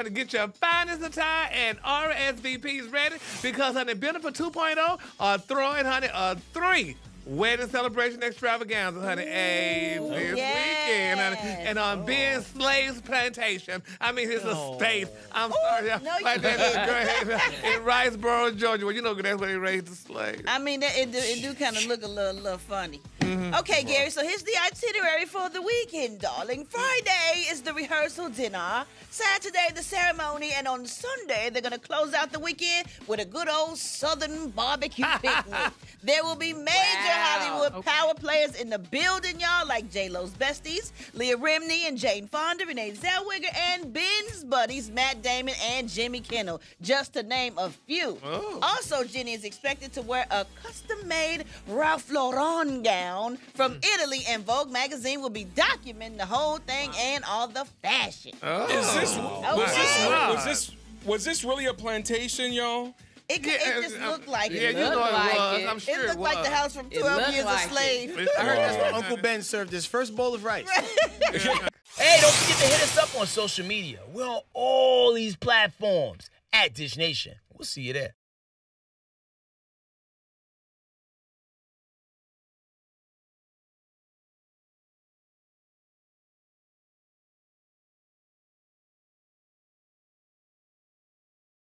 Honey, get your finest attire and RSVPs ready because, honey, Bennifer 2.0 are throwing, honey, three wedding celebration extravaganzas, honey, this weekend, honey, and on Ben Slade's plantation. I mean, it's a state. I'm sorry, y'all. No, like that little girl in Riceboro, Georgia. Well, you know that's where they raised the slaves. I mean, it do kind of look a little funny. Mm-hmm. Okay, Gary, so here's the itinerary for the weekend, darling. Friday is the rehearsal dinner. Saturday, the ceremony. And on Sunday, they're going to close out the weekend with a good old Southern barbecue picnic. There will be major Hollywood power players in the building, y'all, like J-Lo's besties, Leah Remini and Jane Fonda, Renee Zellweger, and Ben's buddies, Matt Damon and Jimmy Kimmel, just to name a few. Oh. Also, Jenny is expected to wear a custom-made Ralph Lauren gown from Italy, and Vogue magazine will be documenting the whole thing and all the fashion. Oh. Was this really a plantation, y'all? It just looked like it. Yeah, you know it was. I'm sure it looked like the house from 12 Years a Slave. I heard that's where Uncle Ben served his first bowl of rice. Hey, don't forget to hit us up on social media. We're on all these platforms at Dish Nation. We'll see you there.